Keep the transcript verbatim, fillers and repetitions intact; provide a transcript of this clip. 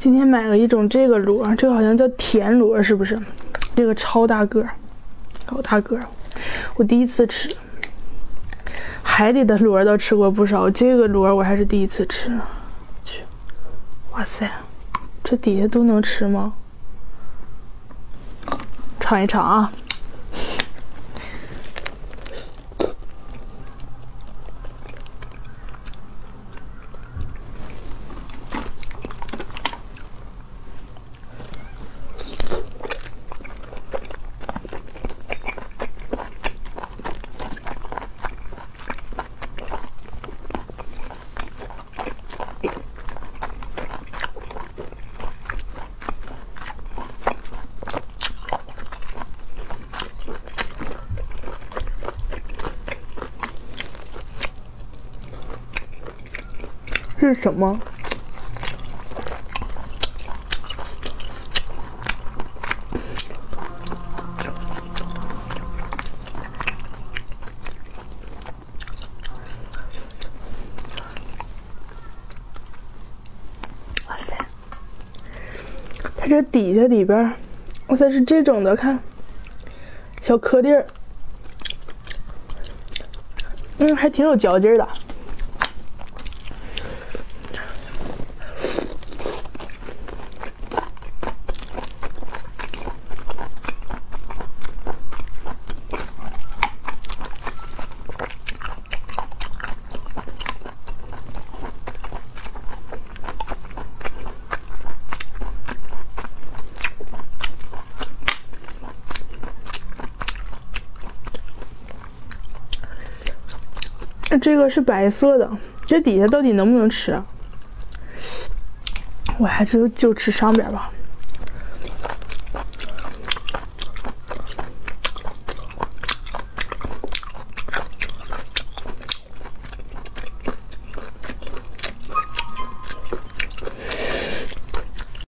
今天买了一种这个螺，这个好像叫甜螺，是不是？这个超大个，好大个，我第一次吃。海里的螺倒吃过不少，这个螺我还是第一次吃。去，哇塞，这底下都能吃吗？尝一尝啊。 是什么？哇塞！它这底下里边，哇塞，是这种的，看小颗粒儿，嗯，还挺有嚼劲儿的。 这个是白色的，这底下到底能不能吃啊？我还是就吃上边吧。